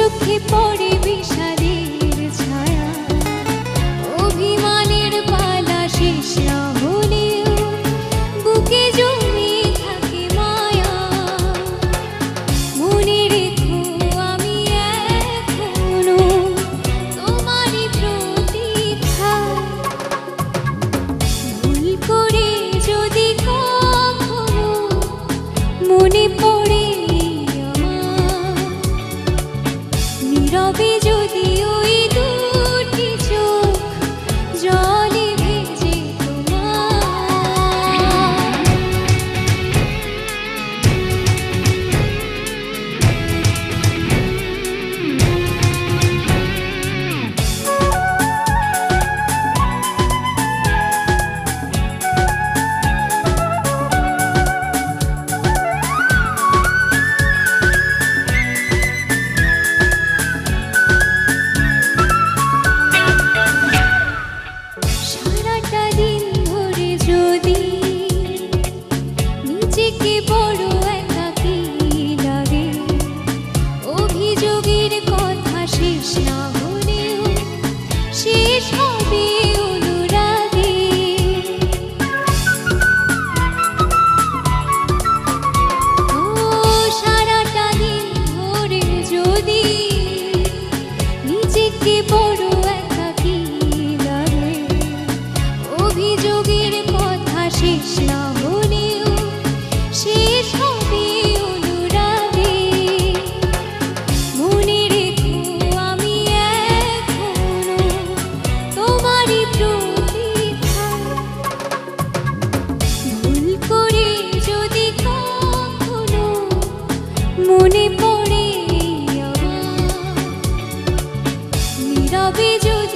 চোখে পড়ে বিষাদের ছায়া, অভিমানের পালা শেষ না হলেও বুকে জমে থাকে মায়া। মনে রেখো আমি এখনো তোমারই প্রতীক্ষা, ভুল করে যদি কখনো মনে পড়ে রবি যদি ওই দুটি চোখ জলে ভেজে তোমার। মনে পড়ে আমার নীরবে যদি